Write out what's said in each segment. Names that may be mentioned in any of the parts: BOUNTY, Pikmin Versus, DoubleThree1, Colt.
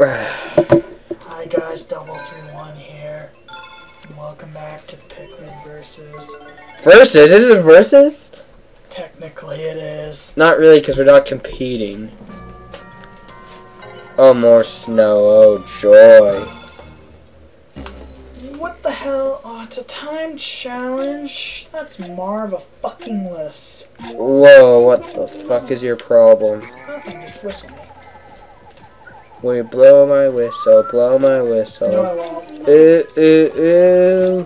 Hi guys, Doublethree1 here. Welcome back to Pikmin Versus. Versus? Is it Versus? Technically it is. Not really, because we're not competing. Oh, more snow. Oh, joy. What the hell? Oh, it's a time challenge. That's marva-fucking-less. Whoa, what the fuck is your problem? Nothing, just whistle me. Will you blow my whistle, blow my whistle? No, I won't. Ooh, ooh, ooh.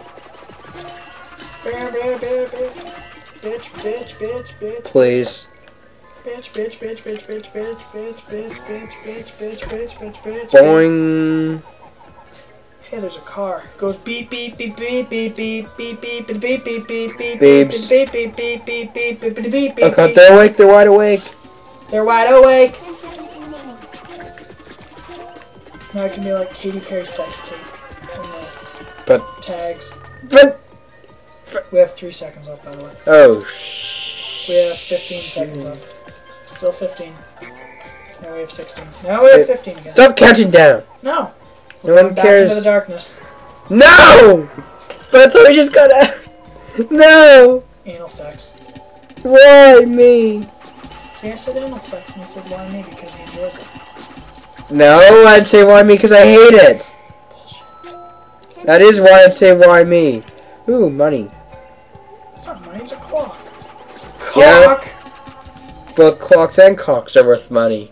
Bear, bear, bear, bear. Bitch, bitch, bitch, bitch. Please. Bitch, bitch, bitch, bitch, bitch, bitch, bitch, bitch, bitch, bitch, bitch, bitch, bitch, bitch. Boing. Hey, there's a car. Goes beep, beep, beep, beep, beep, beep, beep, beep, beep, beep, beep, beep, beep, beep, beep, beep, beep, beep, beep, beep, beep. Oh God, they're awake. They're wide awake. They're wide awake. Now I can be like Katy Perry sex tape. But tags. But we have 3 seconds left, by the way. Oh shh. We have 15 seconds left. Still 15. Now we have 16. Now we have 15 again. Stop counting down. No. We're no one back cares. Into the darkness. No. But I thought we just got out. No. Anal sex. Why me? See, I said anal sex, and he said why me because he enjoys it. No, I'd say why me because I hate it. Bullshit. That is why I'd say why me. Ooh, money. It's not money, it's a clock. It's a cock. Yeah, both clocks and cocks are worth money.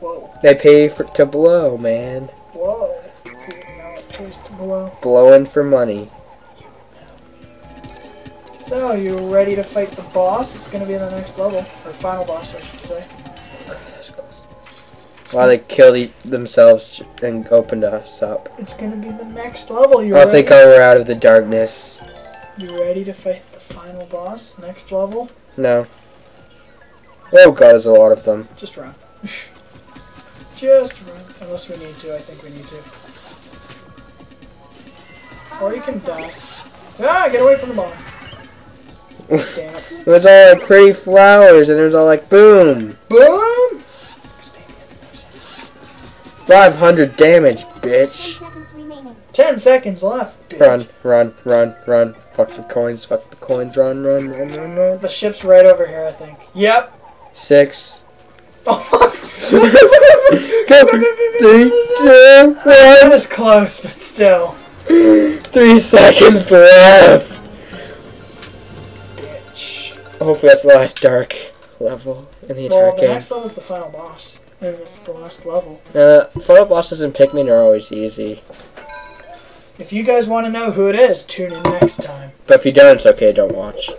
Whoa. They pay to blow, man. Whoa. You know it pays to blow. Blowing for money. You know. So, you ready to fight the boss? It's gonna be in the next level. Or final boss, I should say. While they killed themselves and opened us up. It's gonna be the next level. You ready? I think we're out of the darkness. You ready to fight the final boss? Next level? No. Oh God, there's a lot of them. Just run. Just run. Unless we need to. I think we need to. Or you can die. Ah! Get away from the bomb. Damn it. It was all like pretty flowers, and it was all like boom. Boom. 500 damage, bitch. 10 seconds left, bitch. Run, run, run, run. Fuck the coins, run, run, run, run, run. The ship's right over here, I think. Yep. 6. Oh, fuck. 3, 2, 1. It was close, but still. 3 seconds left. Bitch. Hopefully that's the last dark level in the entire game. Well, the next level's the final boss. And it's the last level. Final bosses in Pikmin are always easy. If you guys want to know who it is, tune in next time. But if you don't, it's okay, don't watch.